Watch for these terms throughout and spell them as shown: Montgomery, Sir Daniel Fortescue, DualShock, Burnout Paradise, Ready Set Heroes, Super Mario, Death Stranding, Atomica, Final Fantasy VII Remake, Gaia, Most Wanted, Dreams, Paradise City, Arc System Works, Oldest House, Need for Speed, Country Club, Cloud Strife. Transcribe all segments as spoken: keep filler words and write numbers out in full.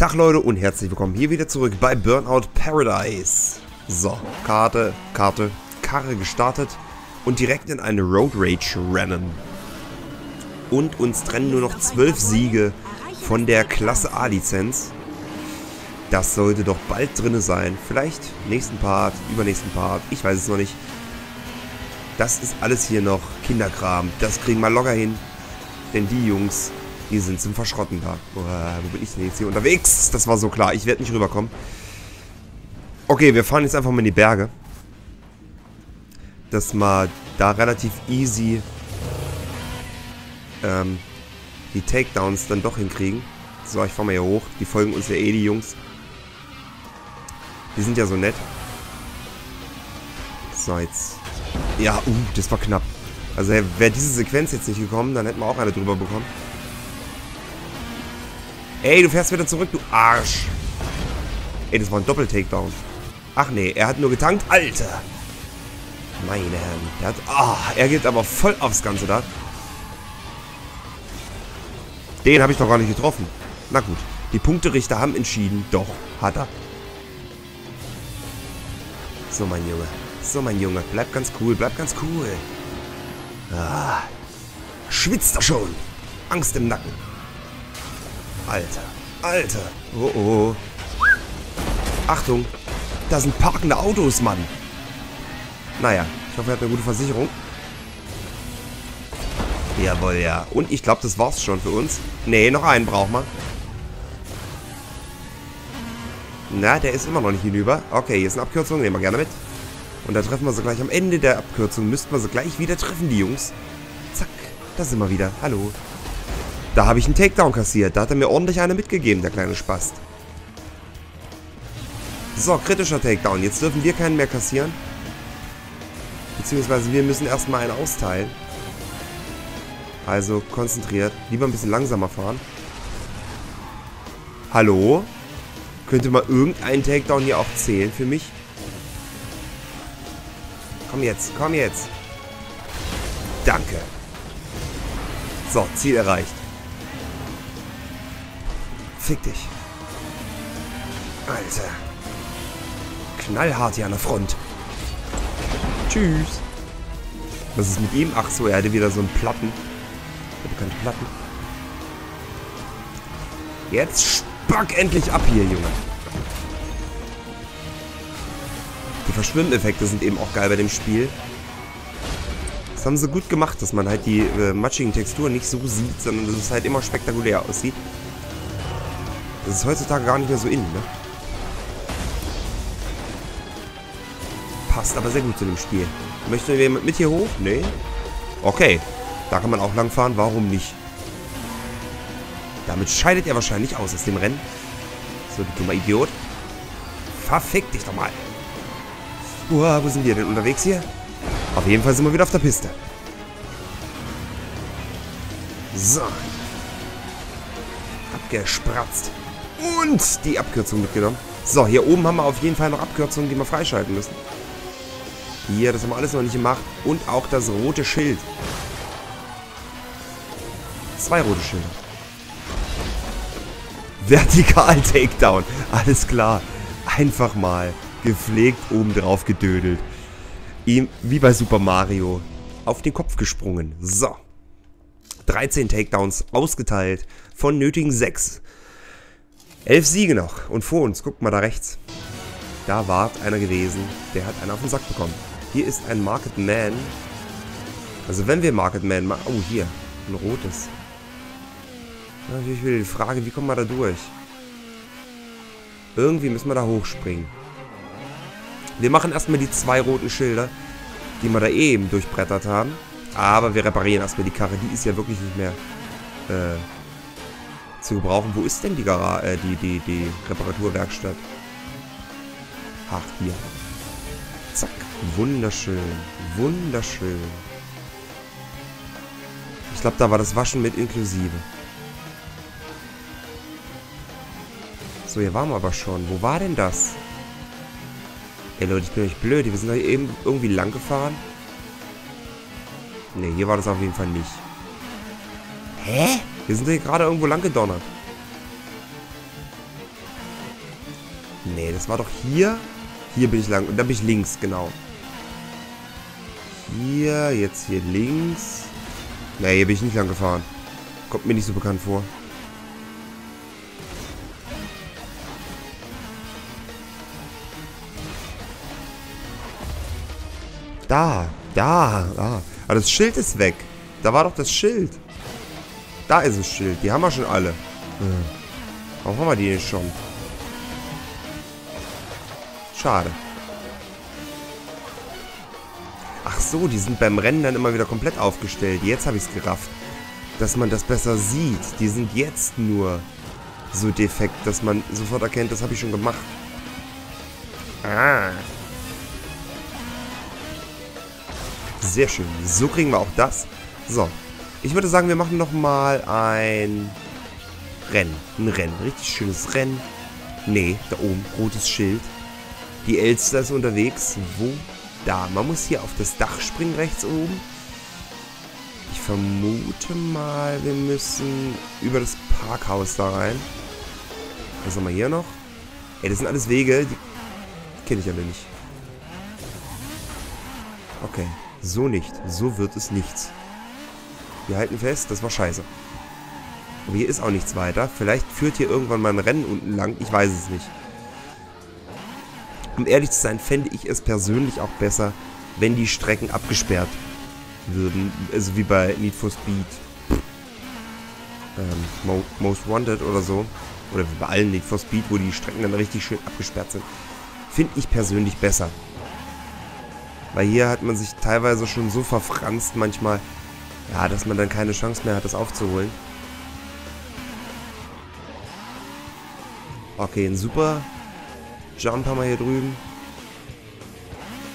Tag Leute und herzlich willkommen hier wieder zurück bei Burnout Paradise. So, Karte, Karte, Karre gestartet und direkt in eine Road Rage rennen. Und uns trennen nur noch zwölf Siege von der Klasse A Lizenz. Das sollte doch bald drin sein. Vielleicht nächsten Part, übernächsten Part, ich weiß es noch nicht. Das ist alles hier noch Kinderkram. Das kriegen wir locker hin. Denn die Jungs, die sind zum Verschrotten da. Uh, wo bin ich denn jetzt hier unterwegs? Das war so klar. Ich werde nicht rüberkommen. Okay, wir fahren jetzt einfach mal in die Berge. Dass man da relativ easy ähm, die Takedowns dann doch hinkriegen. So, ich fahre mal hier hoch. Die folgen uns ja eh, die Jungs. Die sind ja so nett. So, jetzt. Ja, uh, das war knapp. Also wäre diese Sequenz jetzt nicht gekommen, dann hätten wir auch eine drüber bekommen. Ey, du fährst wieder zurück, du Arsch. Ey, das war ein Doppel-Takedown. Ach nee, er hat nur getankt. Alter. Meine Herren. Der hat, oh, er geht aber voll aufs Ganze da. Den habe ich doch gar nicht getroffen. Na gut. Die Punkterichter haben entschieden. Doch, hat er. So, mein Junge. So, mein Junge. Bleib ganz cool. Bleib ganz cool. Ah, schwitzt er schon. Angst im Nacken. Alter, Alter. Oh, oh. Achtung, da sind parkende Autos, Mann. Naja, ich hoffe, er hat eine gute Versicherung. Jawohl, ja. Und ich glaube, das war's schon für uns. Nee, noch einen brauchen wir. Na, der ist immer noch nicht hinüber. Okay, hier ist eine Abkürzung, nehmen wir gerne mit. Und da treffen wir sie gleich am Ende der Abkürzung. Müssten wir sie gleich wieder treffen, die Jungs. Zack, da sind wir wieder. Hallo. Da habe ich einen Takedown kassiert. Da hat er mir ordentlich eine mitgegeben, der kleine Spast. So, kritischer Takedown. Jetzt dürfen wir keinen mehr kassieren. Beziehungsweise wir müssen erstmal einen austeilen. Also konzentriert. Lieber ein bisschen langsamer fahren. Hallo? Könnte mal irgendein Takedown hier auch zählen für mich? Komm jetzt, komm jetzt. Danke. So, Ziel erreicht. Fick dich. Alter. Knallhart hier an der Front. Tschüss. Was ist mit ihm? Ach so, er hatte wieder so einen Platten. Der bekannte Platten. Jetzt spack endlich ab hier, Junge. Die Verschwimmeffekte sind eben auch geil bei dem Spiel. Das haben sie gut gemacht, dass man halt die äh, matschigen Texturen nicht so sieht, sondern dass es halt immer spektakulär aussieht. Das ist heutzutage gar nicht mehr so in, ne? Passt aber sehr gut zu dem Spiel. Möchte jemand mit hier hoch? Nee. Okay. Da kann man auch lang fahren. Warum nicht? Damit scheidet er wahrscheinlich aus aus dem Rennen. So, du dummer Idiot. Verfick dich doch mal. Uah, wo sind wir denn unterwegs hier? Auf jeden Fall sind wir wieder auf der Piste. So. Abgespratzt. Und die Abkürzung mitgenommen. So, hier oben haben wir auf jeden Fall noch Abkürzungen, die wir freischalten müssen. Hier, das haben wir alles noch nicht gemacht. Und auch das rote Schild. Zwei rote Schilder. Vertikal Takedown. Alles klar. Einfach mal gepflegt obendrauf gedödelt. Ihm, wie bei Super Mario, auf den Kopf gesprungen. So. dreizehn Takedowns ausgeteilt von nötigen sechs. elf Siege noch. Und vor uns, guckt mal da rechts. Da war einer gewesen, der hat einen auf den Sack bekommen. Hier ist ein Market Man. Also wenn wir Market Man machen... Oh, hier. Ein rotes. Natürlich wieder die Frage, wie kommen wir da durch? Irgendwie müssen wir da hochspringen. Wir machen erstmal die zwei roten Schilder, die wir da eh eben durchbrettert haben. Aber wir reparieren erstmal die Karre. Die ist ja wirklich nicht mehr äh, zu gebrauchen. Wo ist denn die, Gara äh, die, die, die Reparaturwerkstatt? Ach, hier. Zack. Wunderschön. Wunderschön. Ich glaube, da war das Waschen mit inklusive. So, hier waren wir aber schon. Wo war denn das? Ey, Leute, ich bin euch blöd. Wir sind da eben irgendwie lang gefahren. Ne, hier war das auf jeden Fall nicht. Hä? Wir sind hier gerade irgendwo lang gedonnert. Nee, das war doch hier. Hier bin ich lang. Und da bin ich links, genau. Hier, jetzt hier links. Nee, hier bin ich nicht lang gefahren. Kommt mir nicht so bekannt vor. Da, da, da. Aber das Schild ist weg. Da war doch das Schild. Da ist das Schild. Die haben wir schon alle. Hm. Warum haben wir die denn schon? Schade. Ach so, die sind beim Rennen dann immer wieder komplett aufgestellt. Jetzt habe ich es gerafft. Dass man das besser sieht. Die sind jetzt nur so defekt, dass man sofort erkennt, das habe ich schon gemacht. Ah. Sehr schön. So kriegen wir auch das. So. Ich würde sagen, wir machen nochmal ein Rennen. Ein Rennen. Richtig schönes Rennen. Nee, da oben. Rotes Schild. Die Elster ist unterwegs. Wo? Da. Man muss hier auf das Dach springen, rechts oben. Ich vermute mal, wir müssen über das Parkhaus da rein. Was haben wir hier noch? Ey, das sind alles Wege. Die kenne ich alle nicht. Okay. So nicht. So wird es nichts. Wir halten fest, das war scheiße. Aber hier ist auch nichts weiter. Vielleicht führt hier irgendwann mal ein Rennen unten lang. Ich weiß es nicht. Um ehrlich zu sein, fände ich es persönlich auch besser, wenn die Strecken abgesperrt würden. Also wie bei Need for Speed. Ähm, Mo- Most Wanted oder so. Oder wie bei allen Need for Speed, wo die Strecken dann richtig schön abgesperrt sind. Finde ich persönlich besser. Weil hier hat man sich teilweise schon so verfranst manchmal, ja, dass man dann keine Chance mehr hat, das aufzuholen. Okay, ein super Jump haben wir hier drüben.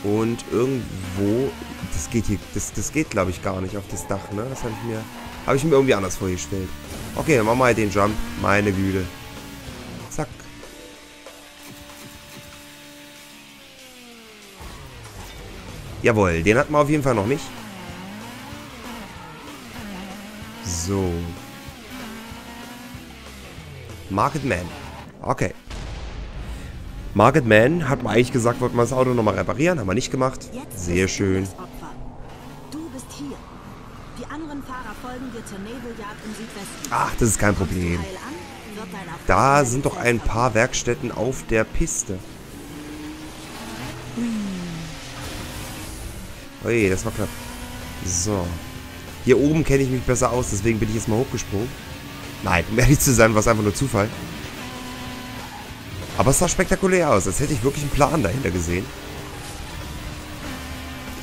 Und irgendwo, das geht hier, das, das geht glaube ich gar nicht auf das Dach, ne? Das habe ich mir, habe ich mir irgendwie anders vorgestellt. Okay, dann machen wir halt den Jump. Meine Güte. Zack. Jawohl, den hatten wir auf jeden Fall noch nicht. So. Market Man. Okay. Market Man hat man eigentlich gesagt, wollten wir das Auto nochmal reparieren. Haben wir nicht gemacht. Sehr schön. Ach, das ist kein Problem. Da sind doch ein paar Werkstätten auf der Piste. Oje, das war knapp. So. Hier oben kenne ich mich besser aus, deswegen bin ich jetzt mal hochgesprungen. Nein, um ehrlich zu sein, war es einfach nur Zufall. Aber es sah spektakulär aus, als hätte ich wirklich einen Plan dahinter gesehen.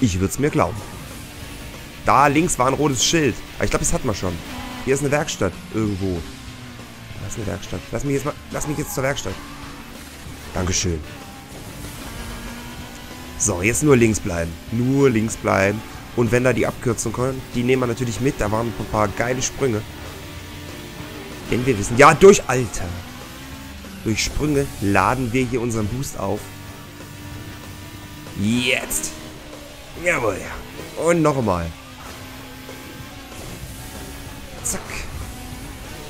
Ich würde es mir glauben. Da links war ein rotes Schild. Aber ich glaube, das hatten wir schon. Hier ist eine Werkstatt irgendwo. Da ist eine Werkstatt. Lass mich jetzt mal, lass mich jetzt zur Werkstatt. Dankeschön. So, jetzt nur links bleiben. Nur links bleiben. Und wenn da die Abkürzung kommt, die nehmen wir natürlich mit. Da waren ein paar geile Sprünge. Denn wir wissen, ja, durch Alter. Durch Sprünge laden wir hier unseren Boost auf. Jetzt. Jawohl. Und noch einmal. Zack.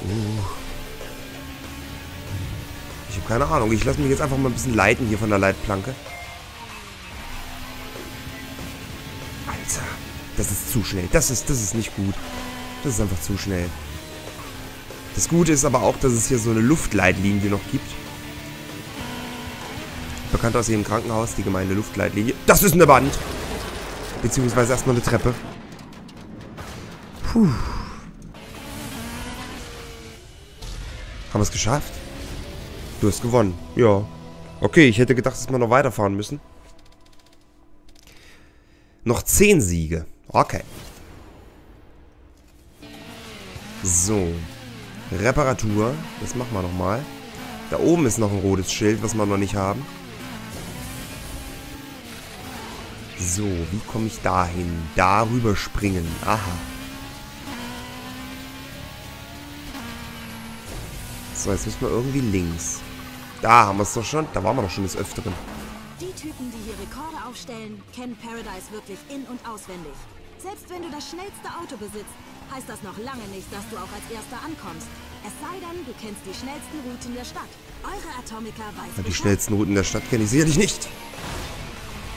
Uh. Ich habe keine Ahnung. Ich lasse mich jetzt einfach mal ein bisschen leiten hier von der Leitplanke. Das ist zu schnell. Das ist, das ist nicht gut. Das ist einfach zu schnell. Das Gute ist aber auch, dass es hier so eine Luftleitlinie noch gibt. Bekannt aus jedem Krankenhaus, die gemeine Luftleitlinie. Das ist eine Wand! Beziehungsweise erstmal eine Treppe. Puh. Haben wir es geschafft? Du hast gewonnen. Ja. Okay, ich hätte gedacht, dass wir noch weiterfahren müssen. Noch zehn Siege. Okay. So. Reparatur. Das machen wir nochmal. Da oben ist noch ein rotes Schild, was wir noch nicht haben. So, wie komme ich da hin? Da rüber springen. Aha. So, jetzt müssen wir irgendwie links. Da haben wir es doch schon. Da waren wir doch schon des Öfteren. Die Typen, die hier Rekorde aufstellen, kennen Paradise wirklich in- und auswendig. Selbst wenn du das schnellste Auto besitzt, heißt das noch lange nicht, dass du auch als Erster ankommst. Es sei denn, du kennst die schnellsten Routen der Stadt. Eure Atomica weiß ja, die schnellsten Routen der Stadt kenne ich sicherlich nicht.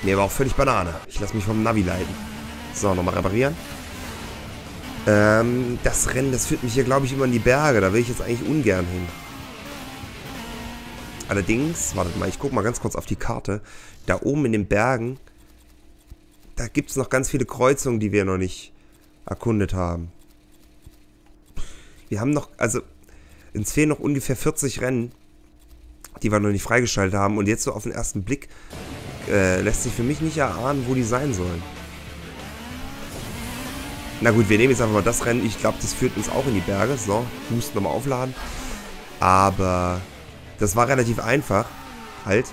Mir war auch völlig Banane. Ich lasse mich vom Navi leiten. So, nochmal reparieren. Ähm, das Rennen, das führt mich hier, glaube ich, immer in die Berge. Da will ich jetzt eigentlich ungern hin. Allerdings, wartet mal, ich gucke mal ganz kurz auf die Karte. Da oben in den Bergen, da gibt es noch ganz viele Kreuzungen, die wir noch nicht erkundet haben. Wir haben noch, also, uns fehlen noch ungefähr vierzig Rennen, die wir noch nicht freigeschaltet haben. Und jetzt so auf den ersten Blick äh, lässt sich für mich nicht erahnen, wo die sein sollen. Na gut, wir nehmen jetzt einfach mal das Rennen. Ich glaube, das führt uns auch in die Berge. So, Boost nochmal aufladen. Aber das war relativ einfach. Halt.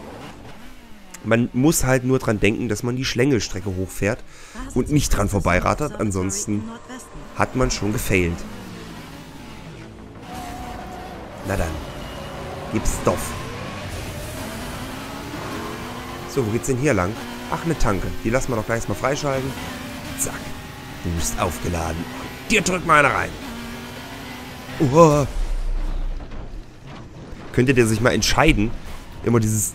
Man muss halt nur dran denken, dass man die Schlängelstrecke hochfährt und nicht dran vorbeirattert. Ansonsten hat man schon gefailt. Na dann. Gib's doch. So, wo geht's denn hier lang? Ach, eine Tanke. Die lassen wir doch gleich mal freischalten. Zack. Du bist aufgeladen. Dir drückt mal einer rein. Uah. Könntet ihr sich mal entscheiden, immer dieses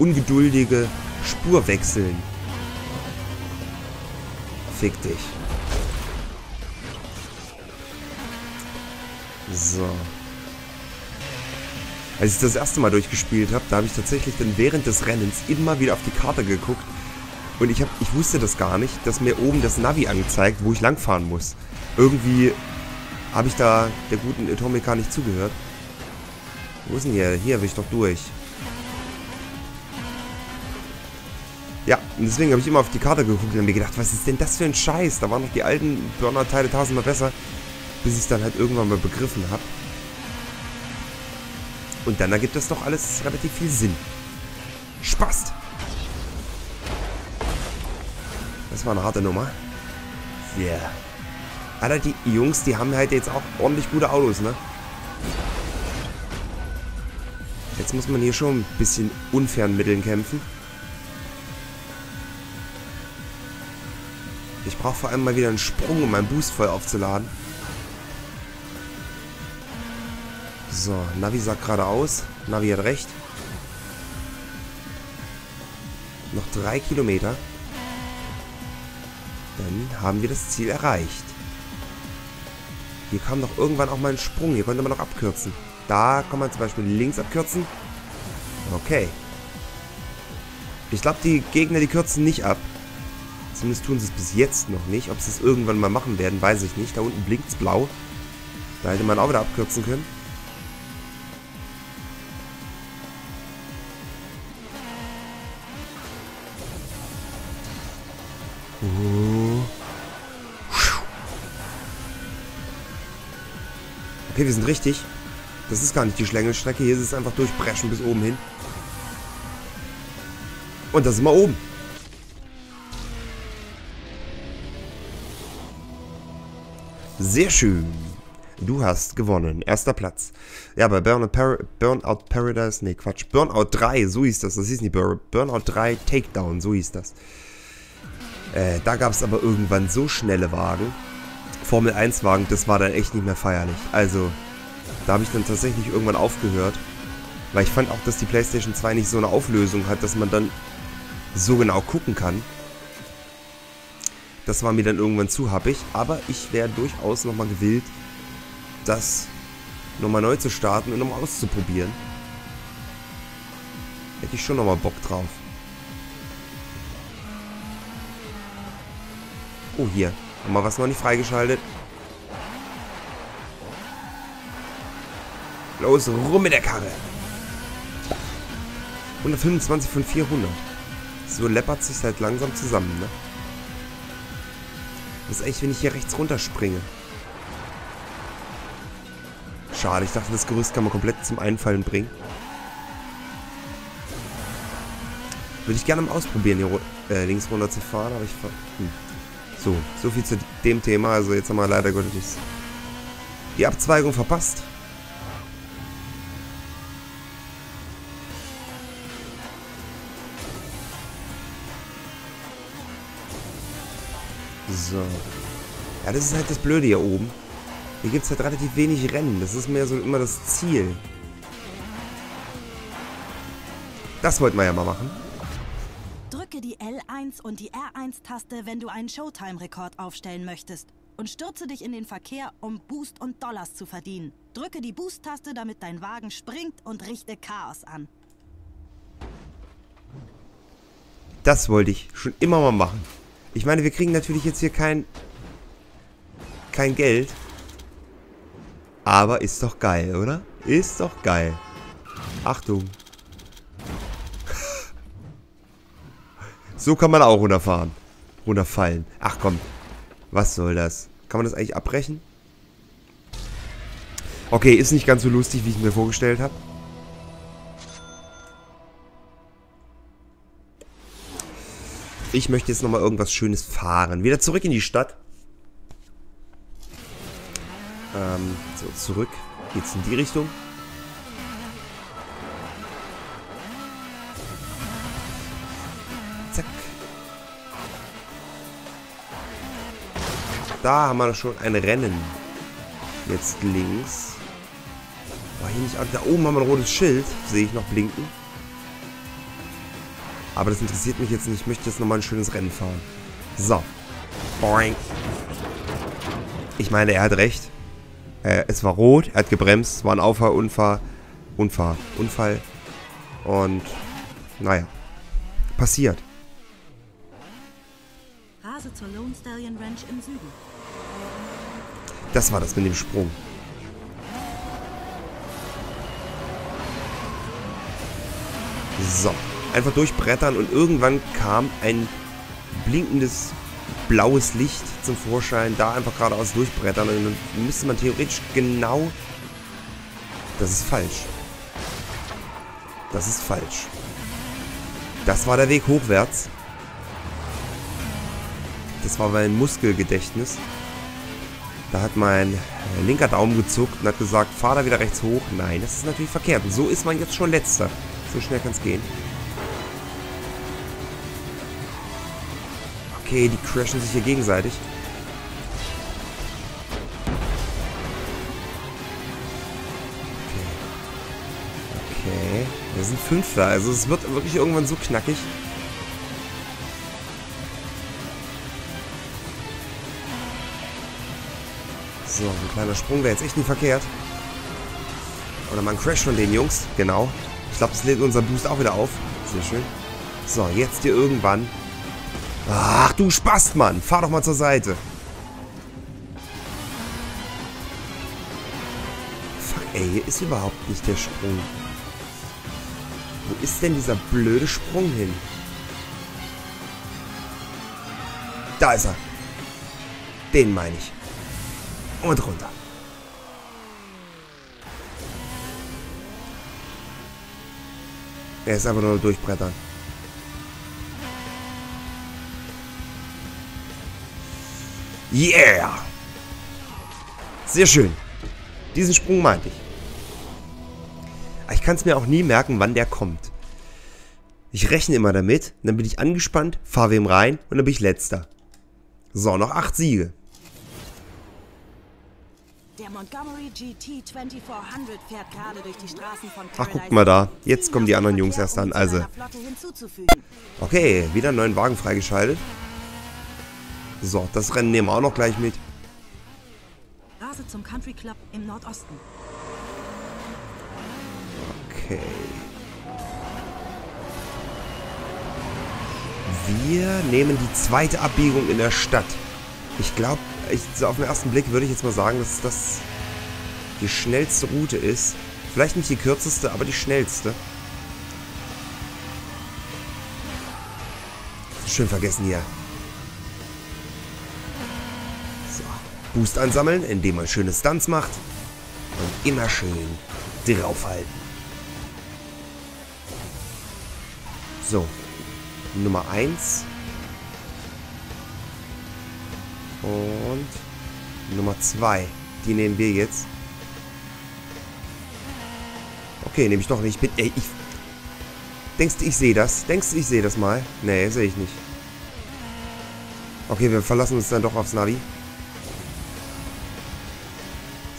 ungeduldige Spurwechseln. Fick dich. So. Als ich das erste Mal durchgespielt habe, da habe ich tatsächlich dann während des Rennens immer wieder auf die Karte geguckt. Und ich, hab, ich wusste das gar nicht, dass mir oben das Navi angezeigt, wo ich langfahren muss. Irgendwie habe ich da der guten Atomica nicht zugehört. Wo ist denn hier? Hier will ich doch durch. Ja, und deswegen habe ich immer auf die Karte geguckt und mir gedacht, was ist denn das für ein Scheiß? Da waren noch die alten Burnout-Teile tausendmal besser, bis ich es dann halt irgendwann mal begriffen habe. Und dann ergibt das doch alles relativ viel Sinn. Spaß! Das war eine harte Nummer. Yeah. Alter, die Jungs, die haben halt jetzt auch ordentlich gute Autos, ne? Jetzt muss man hier schon ein bisschen unfairen Mitteln kämpfen. Ich brauche vor allem mal wieder einen Sprung, um meinen Boost voll aufzuladen. So, Navi sagt geradeaus. Navi hat recht. Noch drei Kilometer. Dann haben wir das Ziel erreicht. Hier kam doch irgendwann auch mal ein Sprung. Hier konnte man noch abkürzen. Da kann man zum Beispiel links abkürzen. Okay. Ich glaube, die Gegner, die kürzen nicht ab. Zumindest tun sie es bis jetzt noch nicht. Ob sie es irgendwann mal machen werden, weiß ich nicht. Da unten blinkt es blau. Da hätte man auch wieder abkürzen können. Okay, wir sind richtig. Das ist gar nicht die Schlängelstrecke. Hier ist es einfach durchbrechen bis oben hin. Und da sind wir oben. Sehr schön. Du hast gewonnen. Erster Platz. Ja, bei Burnout, Par Burnout Paradise... Nee, Quatsch. Burnout drei, so hieß das. Das hieß nicht Bur Burnout drei Takedown, so hieß das. Äh, da gab es aber irgendwann so schnelle Wagen. Formel eins Wagen, das war dann echt nicht mehr feierlich. Also... Da habe ich dann tatsächlich irgendwann aufgehört, weil ich fand auch, dass die PlayStation zwei nicht so eine Auflösung hat, dass man dann so genau gucken kann. Das war mir dann irgendwann zu happig, aber ich wäre durchaus nochmal gewillt, das nochmal neu zu starten und nochmal auszuprobieren. Hätte ich schon nochmal Bock drauf. Oh, hier. Haben wir was noch nicht freigeschaltet? Los, rum mit der Karre. hundertfünfundzwanzig von vierhundert. So läppert sich halt langsam zusammen, ne? Das ist echt, wenn ich hier rechts runterspringe. Schade, ich dachte, das Gerüst kann man komplett zum Einfallen bringen. Würde ich gerne mal ausprobieren, hier äh, links runter zu fahren, aber ich fahr... Hm. So, so viel zu dem Thema. Also jetzt haben wir leider Gottes die Abzweigung verpasst. So. Ja, das ist halt das Blöde hier oben. Hier gibt es halt relativ wenig Rennen. Das ist mehr so immer das Ziel. Das wollten wir ja mal machen. Drücke die L eins und die R eins Taste, wenn du einen Showtime-Rekord aufstellen möchtest. Und stürze dich in den Verkehr, um Boost und Dollars zu verdienen. Drücke die Boost-Taste, damit dein Wagen springt, und richte Chaos an. Das wollte ich schon immer mal machen. Ich meine, wir kriegen natürlich jetzt hier kein... kein Geld. Aber ist doch geil, oder? Ist doch geil. Achtung. So kann man auch runterfahren. Runterfallen. Ach komm. Was soll das? Kann man das eigentlich abbrechen? Okay, ist nicht ganz so lustig, wie ich mir vorgestellt habe. Ich möchte jetzt nochmal irgendwas Schönes fahren. Wieder zurück in die Stadt. Ähm, so, zurück. Geht's in die Richtung? Zack. Da haben wir schon ein Rennen. Jetzt links. War hier nicht, da oben haben wir ein rotes Schild. Sehe ich noch blinken. Aber das interessiert mich jetzt nicht. Ich möchte jetzt nochmal ein schönes Rennen fahren. So. Boing. Ich meine, er hat recht. Äh, es war rot. Er hat gebremst. Es war ein Auffahr, Unfall, Unfall, Unfall. Und, naja. Passiert. Rase zur Lone Stallion Ranch im Süden. Das war das mit dem Sprung. So. Einfach durchbrettern und irgendwann kam ein blinkendes blaues Licht zum Vorschein. Da einfach geradeaus durchbrettern und dann müsste man theoretisch genau... Das ist falsch. Das ist falsch. Das war der Weg hochwärts. Das war mein Muskelgedächtnis. Da hat mein linker Daumen gezuckt und hat gesagt, fahr da wieder rechts hoch. Nein, das ist natürlich verkehrt. Und so ist man jetzt schon letzter. So schnell kann es gehen. Okay, die crashen sich hier gegenseitig. Okay. Okay. Wir sind Fünfter. Also es wird wirklich irgendwann so knackig. So, ein kleiner Sprung wäre jetzt echt nicht verkehrt. Oder mal ein Crash von den Jungs. Genau. Ich glaube, das lädt unser Boost auch wieder auf. Sehr schön. So, jetzt hier irgendwann... Ach, du Spastmann! Fahr doch mal zur Seite! Fuck, ey, hier ist überhaupt nicht der Sprung. Wo ist denn dieser blöde Sprung hin? Da ist er! Den meine ich. Und runter. Er ist einfach nur durchbrettern. Yeah! Sehr schön. Diesen Sprung meinte ich. Ich kann es mir auch nie merken, wann der kommt. Ich rechne immer damit, dann bin ich angespannt, fahre wem rein und dann bin ich letzter. So, noch acht Siege. Der Montgomery G T vierundzwanzighundert fährt gerade durch die Straßen von... Ach, guck mal da. Jetzt kommen die anderen Jungs erst an. Also. Okay, wieder einen neuen Wagen freigeschaltet. So, das Rennen nehmen wir auch noch gleich mit. Rase zum Country Club im Nordosten. Okay. Wir nehmen die zweite Abbiegung in der Stadt. Ich glaube, ich, so auf den ersten Blick würde ich jetzt mal sagen, dass das die schnellste Route ist. Vielleicht nicht die kürzeste, aber die schnellste. Schön vergessen hier. Boost ansammeln, indem man schöne Stunts macht. Und immer schön draufhalten. So. Nummer eins. Und Nummer zwei. Die nehmen wir jetzt. Okay, nehme ich doch nicht. Ich bin, ey, ich, denkst du, ich sehe das? Denkst du, ich sehe das mal? Nee, sehe ich nicht. Okay, wir verlassen uns dann doch aufs Navi.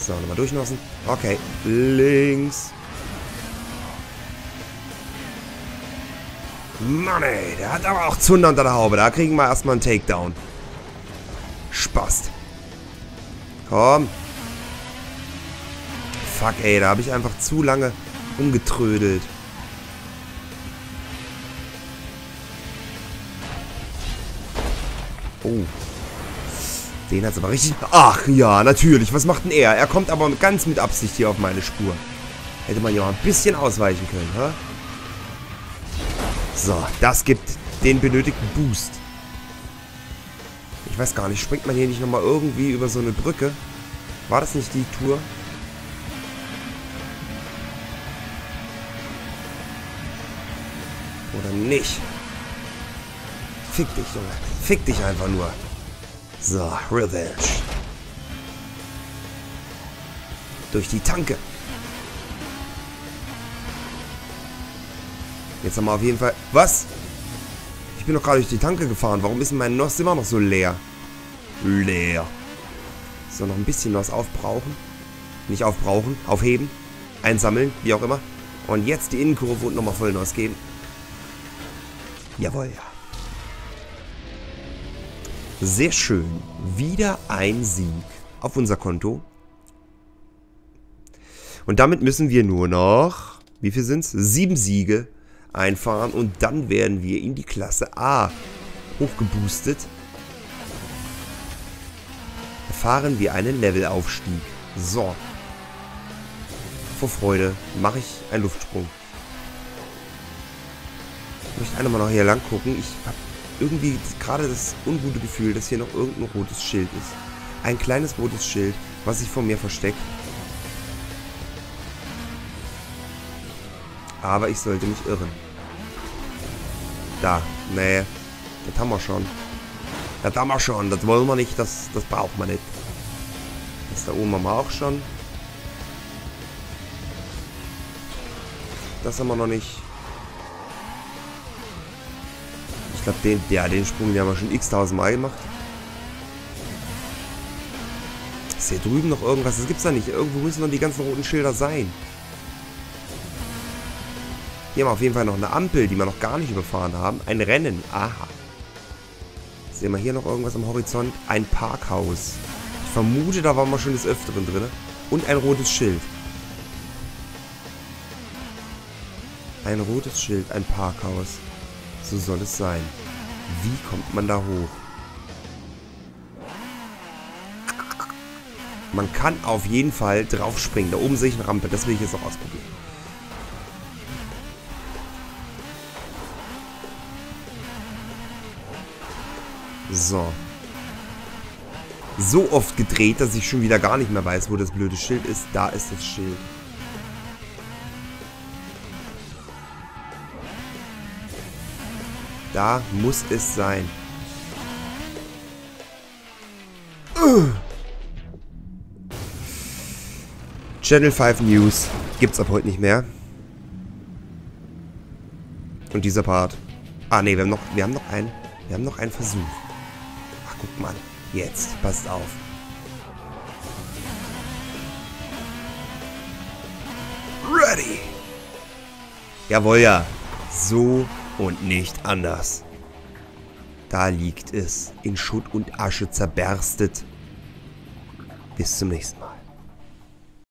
So, nochmal durchnossen. Okay, links. Mann ey, der hat aber auch Zunder unter der Haube. Da kriegen wir erstmal einen Takedown. Spaß. Komm. Fuck ey, da habe ich einfach zu lange umgetrödelt. Oh. Den hat's aber richtig... Ach ja, natürlich. Was macht denn er? Er kommt aber ganz mit Absicht hier auf meine Spur. Hätte man ja auch ein bisschen ausweichen können, hä? So, das gibt den benötigten Boost. Ich weiß gar nicht, springt man hier nicht nochmal irgendwie über so eine Brücke? War das nicht die Tour? Oder nicht? Fick dich, Junge. Fick dich einfach nur. So, Revenge. Durch die Tanke. Jetzt haben wir auf jeden Fall... Was? Ich bin doch gerade durch die Tanke gefahren. Warum ist denn mein N O S immer noch so leer? Leer. So, noch ein bisschen N O S aufbrauchen. Nicht aufbrauchen, aufheben. Einsammeln, wie auch immer. Und jetzt die Innenkurve und nochmal voll N O S geben. Jawohl. Sehr schön. Wieder ein Sieg auf unser Konto. Und damit müssen wir nur noch, wie viel sind's? Sieben Siege einfahren. Und dann werden wir in die Klasse A hochgeboostet. Erfahren wir einen Levelaufstieg. So. Vor Freude mache ich einen Luftsprung. Ich möchte einmal noch hier lang gucken. Ich habe irgendwie gerade das ungute Gefühl, dass hier noch irgendein rotes Schild ist. Ein kleines rotes Schild, was sich vor mir versteckt. Aber ich sollte mich irren. Da. Nee. Das haben wir schon. Das haben wir schon. Das wollen wir nicht. Das, das braucht man nicht. Das da oben haben wir auch schon. Das haben wir noch nicht. Ich glaube, den, ja, den Sprung, den haben wir schon x-tausend Mal gemacht. Ist hier drüben noch irgendwas? Das gibt's da nicht. Irgendwo müssen noch die ganzen roten Schilder sein. Hier haben wir auf jeden Fall noch eine Ampel, die wir noch gar nicht überfahren haben. Ein Rennen. Aha. Sehen wir hier noch irgendwas am Horizont? Ein Parkhaus. Ich vermute, da waren wir schon des Öfteren drin. Und ein rotes Schild. Ein rotes Schild, ein Parkhaus. So soll es sein. Wie kommt man da hoch? Man kann auf jeden Fall drauf springen. Da oben sehe ich eine Rampe. Das will ich jetzt noch ausprobieren. So. So oft gedreht, dass ich schon wieder gar nicht mehr weiß, wo das blöde Schild ist. Da ist das Schild. Da muss es sein. Uh. Channel five News gibt's ab heute nicht mehr. Und dieser Part. Ah ne, wir haben noch, wir haben noch einen, wir haben noch einen Versuch. Ach guck mal, jetzt passt auf. Ready. Jawohl ja. So. Und nicht anders. Da liegt es, in Schutt und Asche zerberstet. Bis zum nächsten Mal.